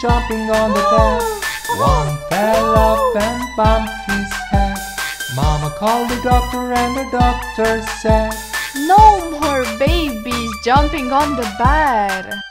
jumping on the bed. One fell off and bumped his head. Mama called the doctor and the doctor said, "No more babies jumping on the bed."